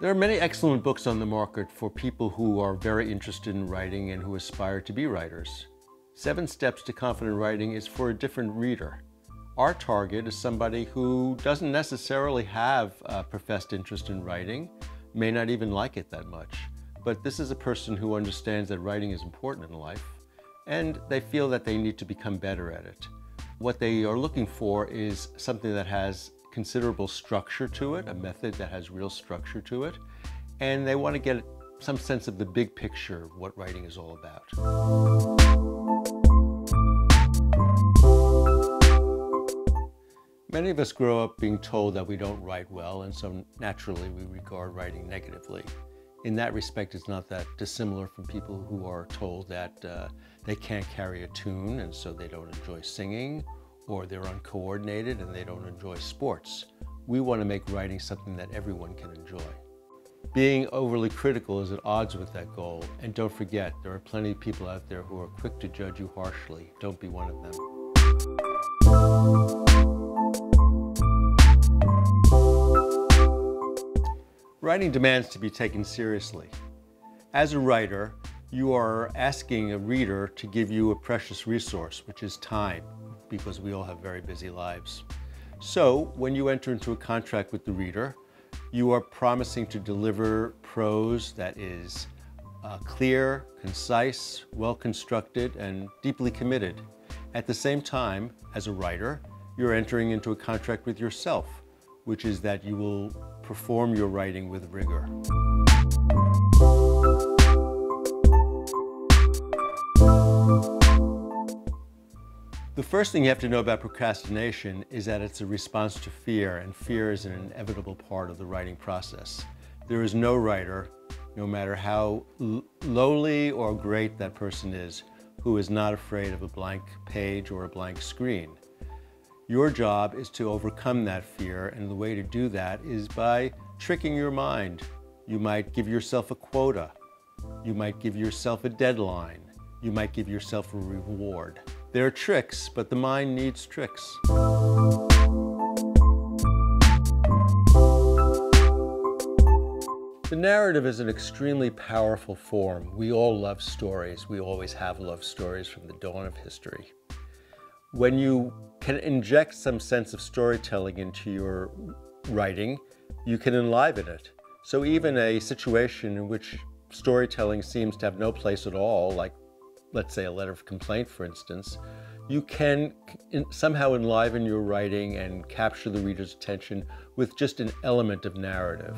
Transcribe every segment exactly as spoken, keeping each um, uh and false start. There are many excellent books on the market for people who are very interested in writing and who aspire to be writers. Seven Steps to Confident Writing is for a different reader. Our target is somebody who doesn't necessarily have a professed interest in writing, may not even like it that much, but this is a person who understands that writing is important in life, and they feel that they need to become better at it. What they are looking for is something that has considerable structure to it, a method that has real structure to it, and they want to get some sense of the big picture of what writing is all about. Many of us grow up being told that we don't write well, and so naturally we regard writing negatively. In that respect, it's not that dissimilar from people who are told that uh, they can't carry a tune and so they don't enjoy singing, or they're uncoordinated and they don't enjoy sports. We want to make writing something that everyone can enjoy. Being overly critical is at odds with that goal, and don't forget, there are plenty of people out there who are quick to judge you harshly. Don't be one of them. Writing demands to be taken seriously. As a writer, you are asking a reader to give you a precious resource, which is time, because we all have very busy lives. So when you enter into a contract with the reader, you are promising to deliver prose that is uh, clear, concise, well-constructed, and deeply committed. At the same time, as a writer, you're entering into a contract with yourself, which is that you will perform your writing with rigor. The first thing you have to know about procrastination is that it's a response to fear, and fear is an inevitable part of the writing process. There is no writer, no matter how lowly or great that person is, who is not afraid of a blank page or a blank screen. Your job is to overcome that fear, and the way to do that is by tricking your mind. You might give yourself a quota. You might give yourself a deadline. You might give yourself a reward. There are tricks, but the mind needs tricks. The narrative is an extremely powerful form. We all love stories. We always have loved stories from the dawn of history. When you can inject some sense of storytelling into your writing, you can enliven it. So even a situation in which storytelling seems to have no place at all, like let's say a letter of complaint, for instance, you can somehow enliven your writing and capture the reader's attention with just an element of narrative.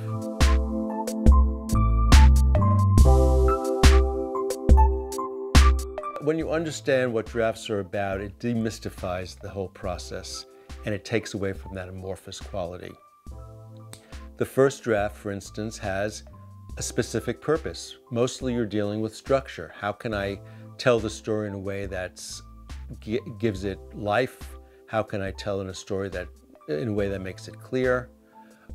When you understand what drafts are about, it demystifies the whole process, and it takes away from that amorphous quality. The first draft, for instance, has a specific purpose. Mostly you're dealing with structure. How can I tell the story in a way that gives it life? How can I tell in a story that, in a way that makes it clear?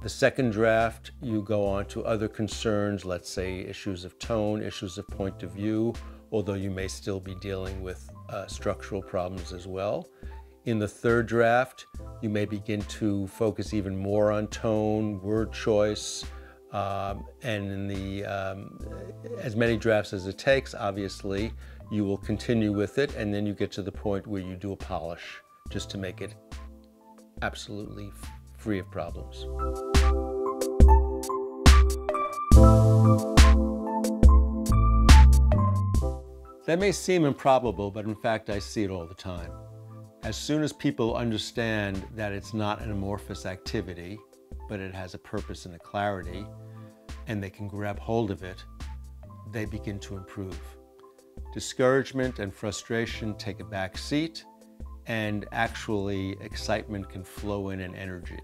The second draft, you go on to other concerns, let's say issues of tone, issues of point of view, although you may still be dealing with uh, structural problems as well. In the third draft, you may begin to focus even more on tone, word choice, um, and in the, um, as many drafts as it takes, obviously, you will continue with it, and then you get to the point where you do a polish, just to make it absolutely free of problems. That may seem improbable, but in fact, I see it all the time. As soon as people understand that it's not an amorphous activity, but it has a purpose and a clarity, and they can grab hold of it, they begin to improve. Discouragement and frustration take a back seat, and actually excitement can flow in, and energy.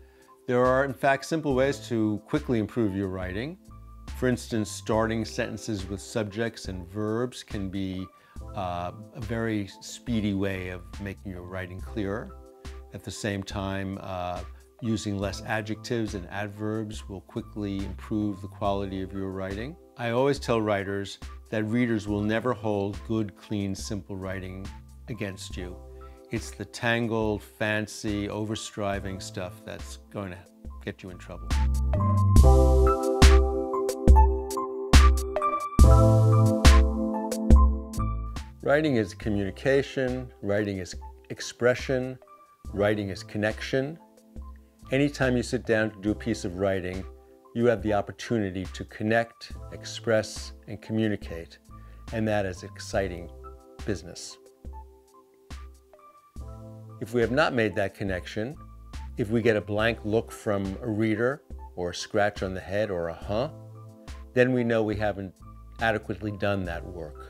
There are, in fact, simple ways to quickly improve your writing. For instance, starting sentences with subjects and verbs can be uh, a very speedy way of making your writing clearer. At the same time, uh, using less adjectives and adverbs will quickly improve the quality of your writing. I always tell writers that readers will never hold good, clean, simple writing against you. It's the tangled, fancy, over-striving stuff that's going to get you in trouble. Writing is communication, writing is expression, writing is connection. Anytime you sit down to do a piece of writing, you have the opportunity to connect, express, and communicate, and that is exciting business. If we have not made that connection, if we get a blank look from a reader, or a scratch on the head, or a huh, then we know we haven't adequately done that work.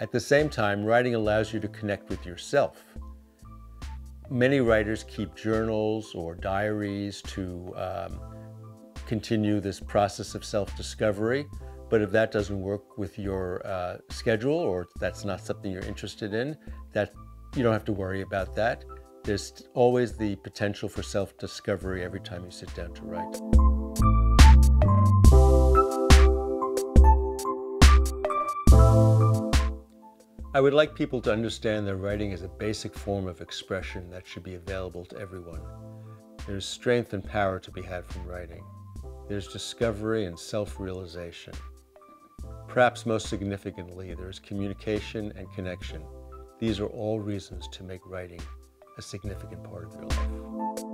At the same time, writing allows you to connect with yourself. Many writers keep journals or diaries to um, continue this process of self-discovery, but if that doesn't work with your uh, schedule, or that's not something you're interested in, that you don't have to worry about that. There's always the potential for self-discovery every time you sit down to write. I would like people to understand that writing is a basic form of expression that should be available to everyone. There's strength and power to be had from writing. There's discovery and self-realization. Perhaps most significantly, there's communication and connection. These are all reasons to make writing a significant part of their life.